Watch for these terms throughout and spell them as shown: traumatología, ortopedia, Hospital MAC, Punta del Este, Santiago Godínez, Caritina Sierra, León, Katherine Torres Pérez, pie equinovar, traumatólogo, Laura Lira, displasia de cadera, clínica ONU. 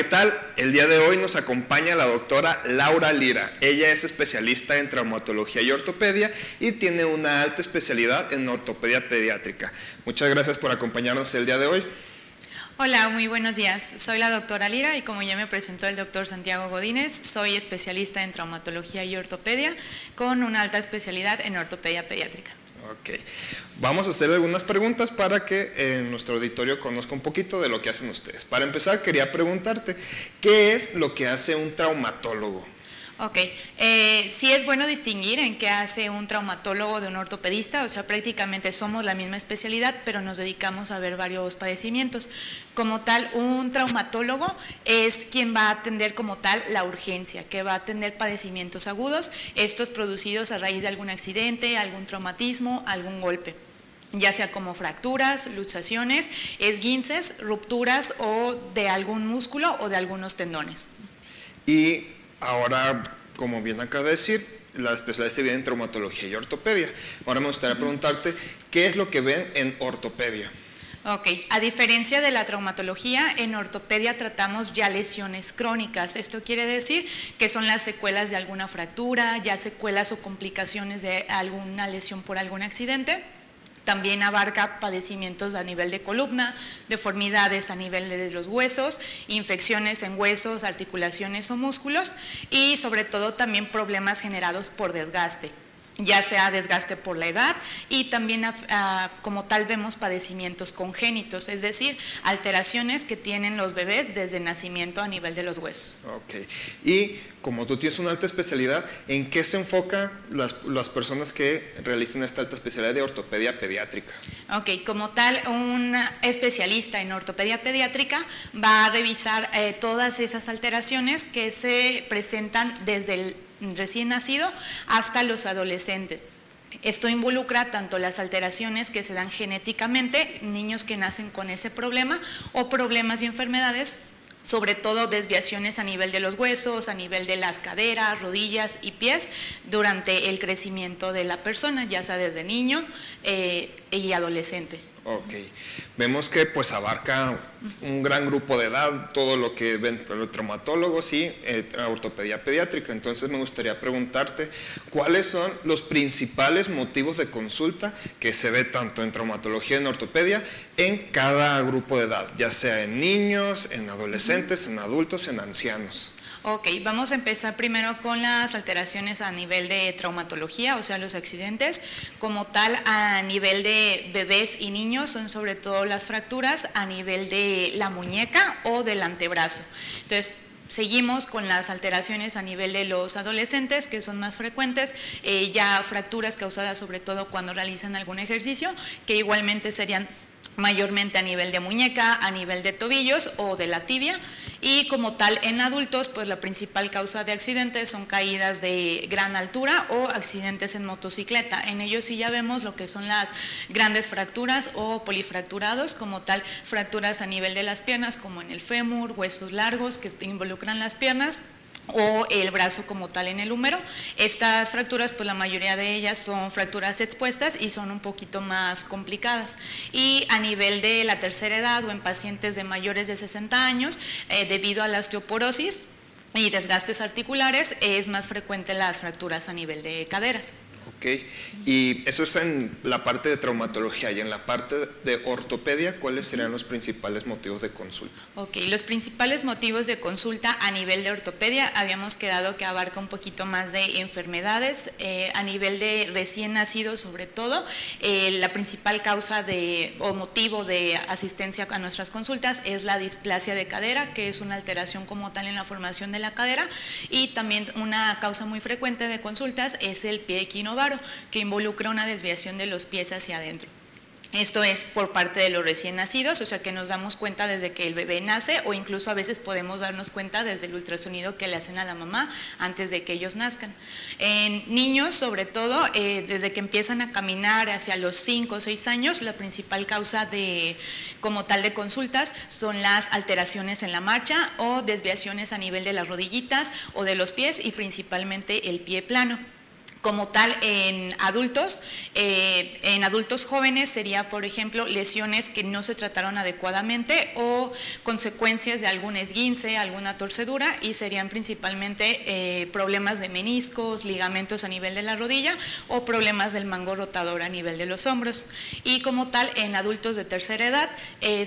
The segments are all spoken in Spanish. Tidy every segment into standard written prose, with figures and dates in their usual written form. ¿qué tal? El día de hoy nos acompaña la doctora Laura Lira. Ella es especialista en traumatología y ortopedia y tiene una alta especialidad en ortopedia pediátrica. Muchas gracias por acompañarnos el día de hoy. Hola, muy buenos días. Soy la doctora Lira y como ya me presentó el doctor Santiago Godínez, soy especialista en traumatología y ortopedia con una alta especialidad en ortopedia pediátrica. Ok. Vamos a hacer algunas preguntas para que nuestro auditorio conozca un poquito de lo que hacen ustedes. Para empezar, quería preguntarte, ¿qué es lo que hace un traumatólogo? Ok, sí es bueno distinguir en qué hace un traumatólogo de un ortopedista, o sea, prácticamente somos la misma especialidad, pero nos dedicamos a ver varios padecimientos. Como tal, un traumatólogo es quien va a atender como tal la urgencia, que va a atender padecimientos agudos, estos producidos a raíz de algún accidente, algún traumatismo, algún golpe, ya sea como fracturas, luxaciones, esguinces, rupturas o de algún músculo o de algunos tendones. Y ahora, como bien acaba de decir, la especialidad se viene en traumatología y ortopedia. Ahora me gustaría preguntarte, ¿qué es lo que ven en ortopedia? Ok, a diferencia de la traumatología, en ortopedia tratamos ya lesiones crónicas. Esto quiere decir que son las secuelas de alguna fractura, ya secuelas o complicaciones de alguna lesión por algún accidente. También abarca padecimientos a nivel de columna, deformidades a nivel de los huesos, infecciones en huesos, articulaciones o músculos y sobre todo también problemas generados por desgaste, ya sea desgaste por la edad y también como tal vemos padecimientos congénitos, es decir, alteraciones que tienen los bebés desde nacimiento a nivel de los huesos. Ok, y como tú tienes una alta especialidad, ¿en qué se enfocan las personas que realizan esta alta especialidad de ortopedia pediátrica? Ok, como tal, un especialista en ortopedia pediátrica va a revisar todas esas alteraciones que se presentan desde el recién nacido hasta los adolescentes. Esto involucra tanto las alteraciones que se dan genéticamente, niños que nacen con ese problema o problemas y enfermedades, sobre todo desviaciones a nivel de los huesos, a nivel de las caderas, rodillas y pies durante el crecimiento de la persona, ya sea desde niño y adolescente. Ok, vemos que pues abarca un gran grupo de edad, todo lo que ven los traumatólogos y ortopedia pediátrica. Entonces me gustaría preguntarte, ¿cuáles son los principales motivos de consulta que se ve tanto en traumatología y en ortopedia en cada grupo de edad, ya sea en niños, en adolescentes, en adultos, en ancianos? Ok, vamos a empezar primero con las alteraciones a nivel de traumatología, o sea, los accidentes. Como tal, a nivel de bebés y niños son sobre todo las fracturas a nivel de la muñeca o del antebrazo. Entonces, seguimos con las alteraciones a nivel de los adolescentes, que son más frecuentes, ya fracturas causadas sobre todo cuando realizan algún ejercicio, que igualmente serían mayormente a nivel de muñeca, a nivel de tobillos o de la tibia. Y como tal en adultos, pues la principal causa de accidentes son caídas de gran altura o accidentes en motocicleta. En ellos sí ya vemos lo que son las grandes fracturas o polifracturados, como tal fracturas a nivel de las piernas, como en el fémur, huesos largos que involucran las piernas o el brazo como tal en el húmero. Estas fracturas, pues la mayoría de ellas son fracturas expuestas y son un poquito más complicadas. Y a nivel de la tercera edad o en pacientes de mayores de 60 años, debido a la osteoporosis y desgastes articulares, es más frecuente las fracturas a nivel de caderas. Ok, y eso es en la parte de traumatología y en la parte de ortopedia, ¿cuáles serían los principales motivos de consulta? Ok, los principales motivos de consulta a nivel de ortopedia, habíamos quedado que abarca un poquito más de enfermedades, a nivel de recién nacidos sobre todo, la principal causa o motivo de asistencia a nuestras consultas es la displasia de cadera, que es una alteración como tal en la formación de la cadera, y también una causa muy frecuente de consultas es el pie equinovar, que involucra una desviación de los pies hacia adentro. Esto es por parte de los recién nacidos, o sea que nos damos cuenta desde que el bebé nace o incluso a veces podemos darnos cuenta desde el ultrasonido que le hacen a la mamá antes de que ellos nazcan. En niños, sobre todo, desde que empiezan a caminar hacia los 5 o 6 años, la principal causa como tal de consultas son las alteraciones en la marcha o desviaciones a nivel de las rodillitas o de los pies y principalmente el pie plano. Como tal, en adultos jóvenes sería, por ejemplo, lesiones que no se trataron adecuadamente o consecuencias de algún esguince, alguna torcedura, y serían principalmente problemas de meniscos, ligamentos a nivel de la rodilla o problemas del mango rotador a nivel de los hombros. Y como tal, en adultos de tercera edad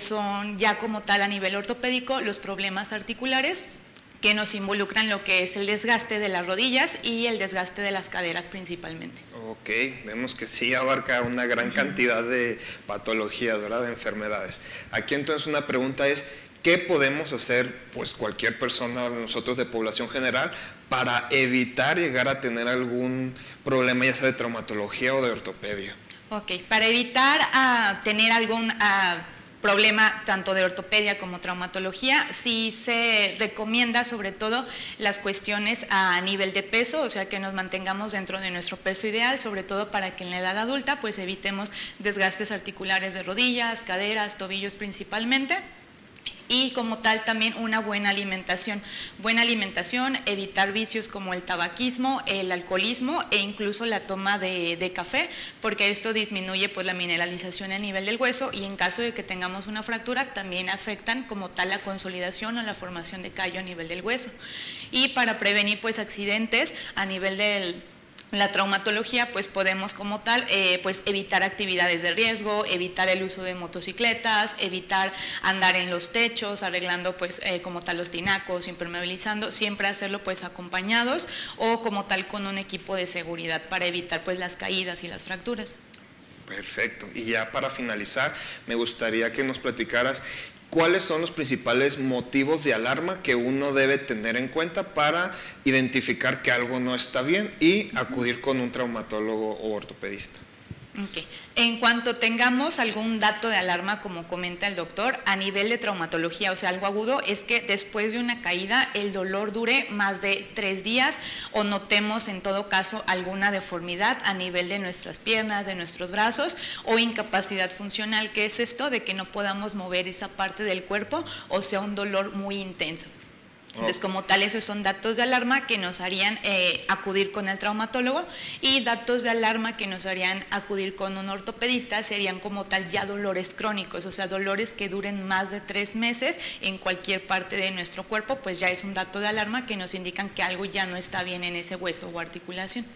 son ya como tal a nivel ortopédico los problemas articulares, que nos involucran lo que es el desgaste de las rodillas y el desgaste de las caderas principalmente. Ok, vemos que sí abarca una gran cantidad de patologías, ¿verdad?, de enfermedades. Aquí entonces una pregunta es, ¿qué podemos hacer, pues cualquier persona, nosotros de población general, para evitar llegar a tener algún problema, ya sea de traumatología o de ortopedia? Ok, para evitar tener algún problema tanto de ortopedia como traumatología, sí se recomienda sobre todo las cuestiones a nivel de peso, o sea que nos mantengamos dentro de nuestro peso ideal, sobre todo para que en la edad adulta pues evitemos desgastes articulares de rodillas, caderas, tobillos principalmente. Y como tal también una buena alimentación, evitar vicios como el tabaquismo, el alcoholismo e incluso la toma de café, porque esto disminuye pues la mineralización a nivel del hueso y en caso de que tengamos una fractura también afectan como tal la consolidación o la formación de callo a nivel del hueso. Y para prevenir pues accidentes a nivel del la traumatología, pues podemos como tal pues evitar actividades de riesgo, evitar el uso de motocicletas, evitar andar en los techos, arreglando pues como tal los tinacos, impermeabilizando, siempre hacerlo pues acompañados o como tal con un equipo de seguridad para evitar pues las caídas y las fracturas. Perfecto. Y ya para finalizar, me gustaría que nos platicaras ¿cuáles son los principales motivos de alarma que uno debe tener en cuenta para identificar que algo no está bien y acudir con un traumatólogo o ortopedista? Okay. En cuanto tengamos algún dato de alarma, como comenta el doctor, a nivel de traumatología, o sea, algo agudo, es que después de una caída el dolor dure más de 3 días o notemos en todo caso alguna deformidad a nivel de nuestras piernas, de nuestros brazos o incapacidad funcional, que es esto de que no podamos mover esa parte del cuerpo o sea un dolor muy intenso. Entonces, como tal, esos son datos de alarma que nos harían acudir con el traumatólogo, y datos de alarma que nos harían acudir con un ortopedista serían como tal ya dolores crónicos, o sea, dolores que duren más de 3 meses en cualquier parte de nuestro cuerpo, pues ya es un dato de alarma que nos indican que algo ya no está bien en ese hueso o articulación.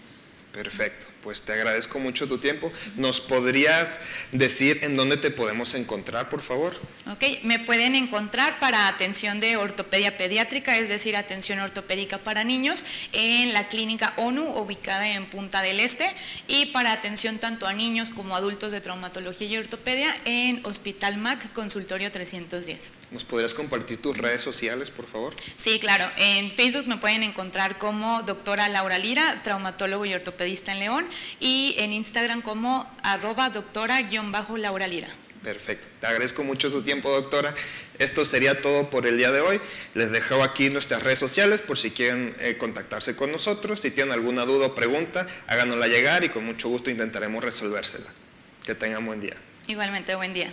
Perfecto, pues te agradezco mucho tu tiempo. ¿Nos podrías decir en dónde te podemos encontrar, por favor? Ok, me pueden encontrar para atención de ortopedia pediátrica, es decir, atención ortopédica para niños, en la clínica ONU, ubicada en Punta del Este, y para atención tanto a niños como adultos de traumatología y ortopedia en Hospital MAC, consultorio 310. ¿Nos podrías compartir tus redes sociales, por favor? Sí, claro, en Facebook me pueden encontrar como doctora Laura Lira, traumatólogo y ortopedista en León, y en Instagram como @doctora_Laura Lira. Perfecto, te agradezco mucho su tiempo, doctora. Esto sería todo por el día de hoy. Les dejo aquí nuestras redes sociales por si quieren contactarse con nosotros. Si tienen alguna duda o pregunta, háganosla llegar y con mucho gusto intentaremos resolvérsela. Que tengan buen día. Igualmente, buen día.